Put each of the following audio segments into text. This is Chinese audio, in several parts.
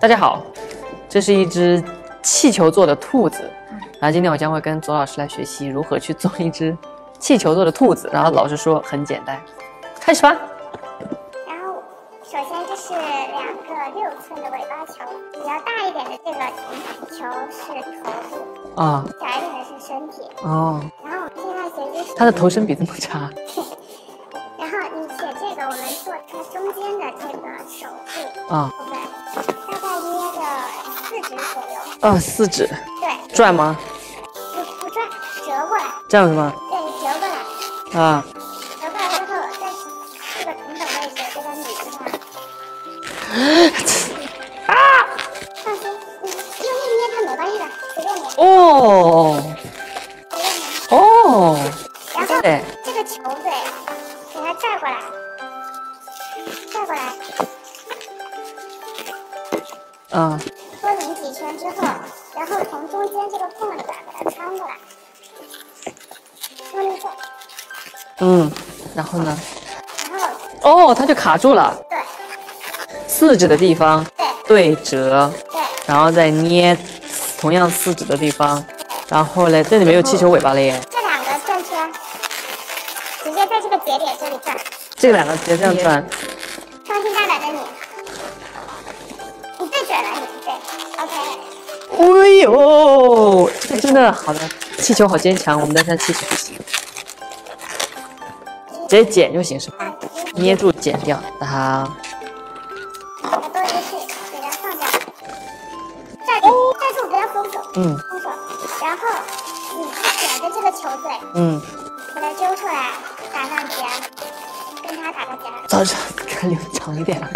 大家好，这是一只气球做的兔子，然后今天我将会跟左老师来学习如何去做一只气球做的兔子。然后老师说很简单，开始吧。然后首先这是2个6寸的尾巴球，比较大一点的这个球是头部啊，小一点的是身体哦。然后另外随着它的头身比这么差。然后你写这个，我们做它中间的这个手部啊，大概捏个4指左右。4指。对。转吗？不转，折过来。这样是吗？对，折过来。啊。折过来之后，在这个同等位置给它拧一下。啊！放心，你用力捏它尾巴一点，随便捏。哦。随便捏。哦。然后这个球对。 拽过来，拽过来，嗯，多拧几圈之后，然后从中间这个缝里边把它穿过来，用力拽，嗯，然后呢？然后哦，它就卡住了，对，4指的地方，对，对折，对，然后再捏同样4指的地方，然后嘞，这里面有气球尾巴了耶。 直接在这个节点这里转，这两个直接这样转，放心大胆的你，你对准了，你对 ，OK。哎呦，这个真的好的，气球好坚强，我们再看气球，直接剪就行是吧？捏住剪掉，好。把多余的气给它放掉，站住不要松手，嗯，松手，然后你卷着这个球嘴，嗯。 把它揪出来，打上结，跟它打个结。早知道给留长一点了。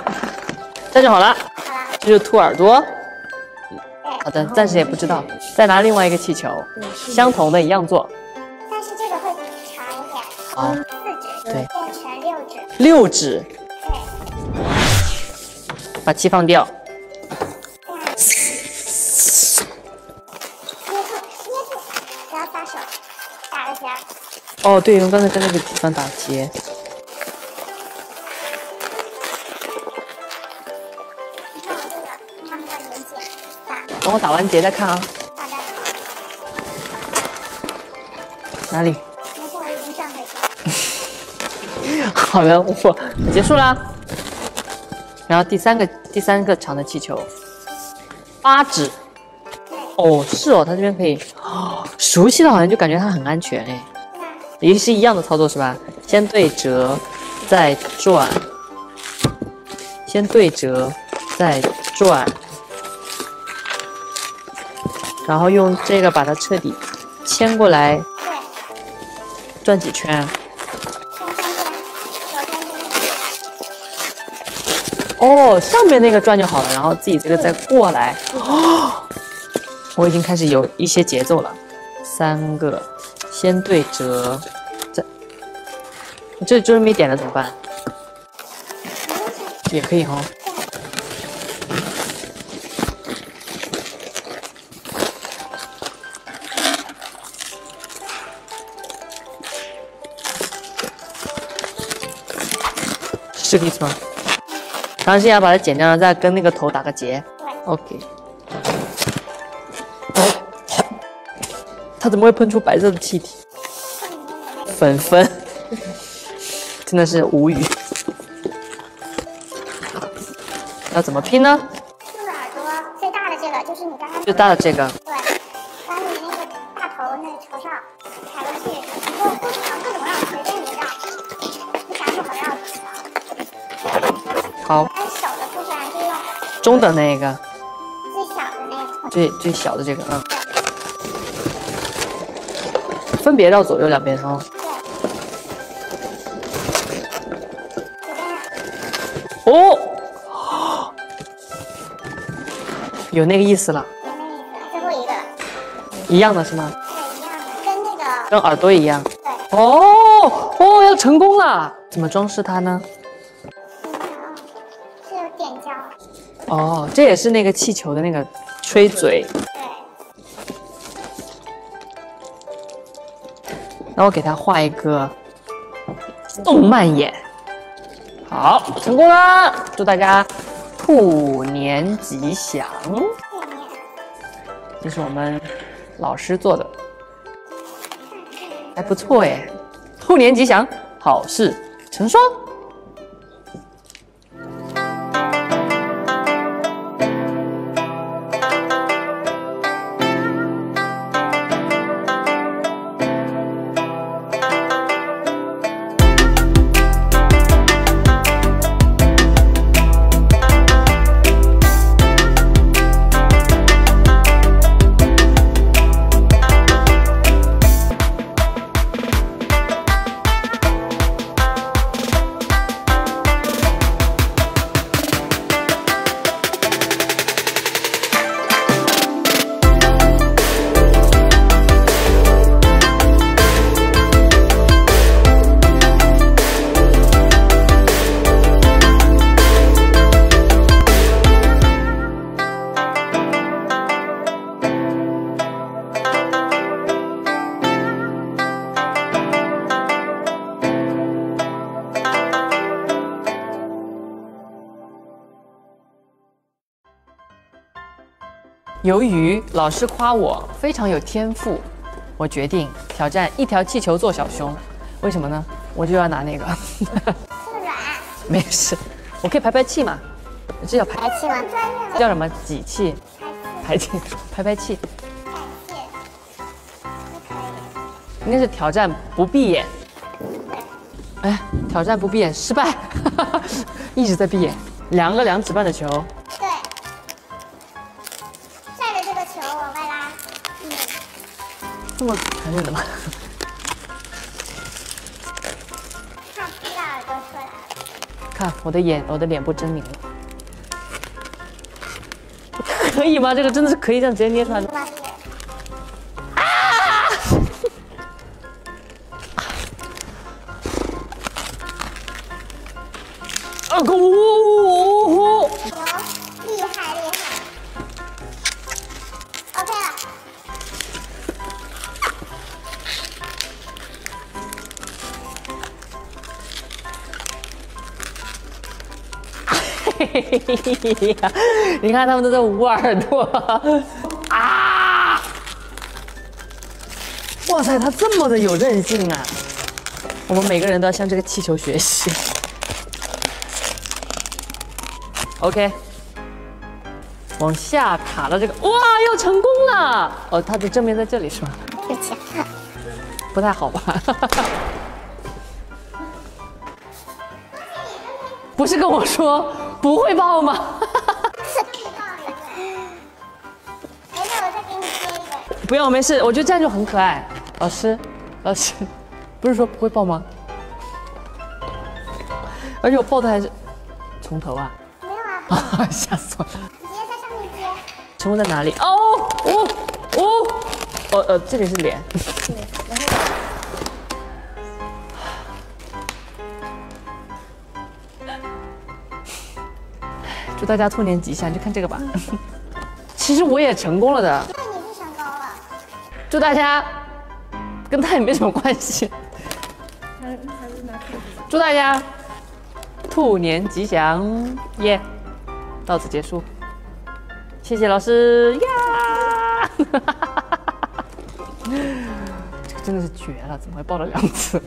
这就好了。好了。这是兔耳朵。好的，暂时也不知道。再拿另外一个气球，相同的一样做。但是这个会长一点。好。4指。对。变成6指。6指。对。把气放掉。捏住，捏住，不要撒手，打个结。 哦，对，用刚才在那个地方打结。等我打完结再看啊。哪里？好了，我结束啦。然后第三个长的气球，8指。哦，是哦，它这边可以。哦，熟悉的好像就感觉它很安全哎。 也是一样的操作是吧？先对折，再转，先对折，再转，然后用这个把它彻底牵过来，转几圈。哦，上面那个转就好了，然后自己这个再过来。哦，我已经开始有一些节奏了，3个。 先对折，再，你这就是没点了怎么办？也可以哈、哦。是这个意思吗？然后现在把它剪掉了，再跟那个头打个结。OK。 它怎么会喷出白色的气体？粉粉，真的是无语。要怎么拼呢？兔耳朵最大的这个就是你刚才最大的这个。对，把你那个大头那朝上抬过去，你就各种绕，随便你绕，你想怎么绕怎么绕。好。按手的部分就用中等那个，最小的那个，最小的这个啊。 分别绕左右两边哦。哦，有那个意思了。有那个意思，最后一个了。一样的是吗？对，一样的，跟那个跟耳朵一样。对。哦哦，要成功了！怎么装饰它呢？是有点胶。哦，这也是那个气球的那个吹嘴。 然后给它画一个动漫眼，好，成功啦！祝大家兔兔年吉祥。这是我们老师做的，还不错哎。兔年吉祥，好事成双。 由于老师夸我非常有天赋，我决定挑战一条气球做小熊。为什么呢？我就要拿那个。这么软？没事，我可以排排气嘛。这叫排气吗？叫什么？挤气？排气？排排气？排气？不可以。应该是挑战不闭眼。哎，挑战不闭眼失败，一直在闭眼。量个2指半的球。 这么残忍的吗？看不到耳朵出来了。看我的脸部狰狞了。可以吗？这个真的是可以这样直接捏出来的。啊！啊！哦！厉害厉害。OK 了。 你看他们都在捂耳朵啊！哇塞，他这么的有韧性啊！我们每个人都要向这个气球学习。OK， 往下卡到这个，哇，又成功了！哦，它的正面在这里是吗？对不起，不太好吧？不是跟我说。 不会抱吗？哎，那我再给你接一个。不用，没事，我觉得这样就很可爱。老师，不是说不会抱吗？而且我抱的还是从头啊。没有啊。吓死我了。你直接在上面接。成功在哪里？这里是脸。祝大家兔年吉祥，就看这个吧。其实我也成功了的。那你是成功了。祝大家，跟他也没什么关系。祝大家兔年吉祥，耶！到此结束，谢谢老师，呀！这个真的是绝了，怎么会抱了2次？